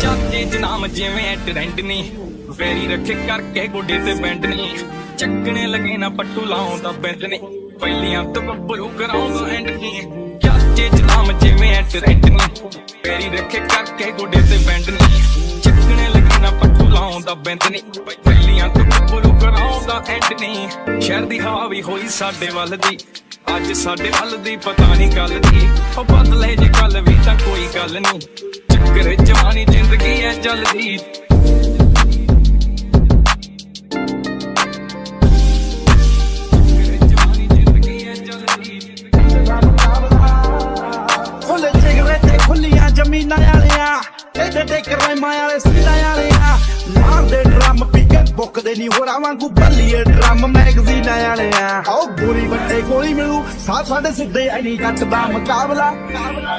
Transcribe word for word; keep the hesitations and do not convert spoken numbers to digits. ਚਾਚੇ ਜਨਾਮ ਜਿਵੇਂ ਟਰੈਂਡ ਨੇ ਫੇਰੀ ਰੱਖੇ ਕਰਕੇ ਗੋਡੇ ਤੇ ਬੈਂਡ ਨੇ ਚੱਕਣੇ ਲਗੇ ਨਾ ਪੱਟੂ ਲਾਉਂਦਾ ਬੈਂਡ ਨੇ ਪਹਿਲੀਆਂ ਤੋਂ ਬੱਬਰੂ ਕਰਾਉਂਦਾ ਐਂਡ ਨੇ ਚਾਚੇ ਜਨਾਮ ਜਿਵੇਂ ਟਰੈਂਡ ਨੇ ਫੇਰੀ ਰੱਖੇ ਕਰਕੇ ਗੋਡੇ ਤੇ ਬੈਂਡ ਨੇ ਚੱਕਣੇ ਲਗੇ ਨਾ ਪੱਟੂ ਲਾਉਂਦਾ ਬੈਂਡ ਨੇ ਪਹਿਲੀਆਂ ਤੋਂ ਬੱਬਰੂ ਕਰਾਉਂਦਾ ਐਂਡ ਨੇ ਸ਼ਹਿਰ ਦੀ ਹਵਾ ਵੀ ਹੋਈ ਸਾਡੇ ਵੱਲ ਦੀ ਅੱਜ ਸਾਡੇ ਵੱਲ ਦੀ ਪਤਾ ਨਹੀਂ ਗੱਲ ਦੀ ਉਹ ਬਦਲੇ ਜੇ ਕੱਲ ਵੀ ਤਾਂ ਕੋਈ ਗੱਲ ਨਹੀਂ ਚੱਕਰ ਜਵਾਨੀ ਜ਼ਿੰਦਗੀ ਐ ਚੱਲਦੀ ਖੁੱਲੇ ਜਿਗਰੇ ਤੇ ਖੁੱਲੀਆਂ ਜ਼ਮੀਨਾਂ ਵਾਲਿਆਂ ਇਹਦੇ ਤੇ ਕਰਾਇਮਾਂ ਵਾਲੇ ਸਿਰਾਂ ਵਾਲਿਆਂ ਮਾਰਦੇ ਡਰਮ ਪਿਕਅਪ ਬੁੱਕ ਦੇ ਨਹੀਂ ਹੋਰਾਂ ਵਾਂਗੂ ਬੱਲੀਏ ਡਰਮ ਮੈਗਜ਼ੀਨਾਂ ਵਾਲਿਆਂ ਆਓ ਗੋਰੀ ਵੱਟੇ ਗੋਲੀ ਮਿਲੂ ਸਾਹ ਸਾਡੇ ਸਿੱਧੇ ਐਨੀ ਕੱਟਦਾ ਮੁਕਾਬਲਾ।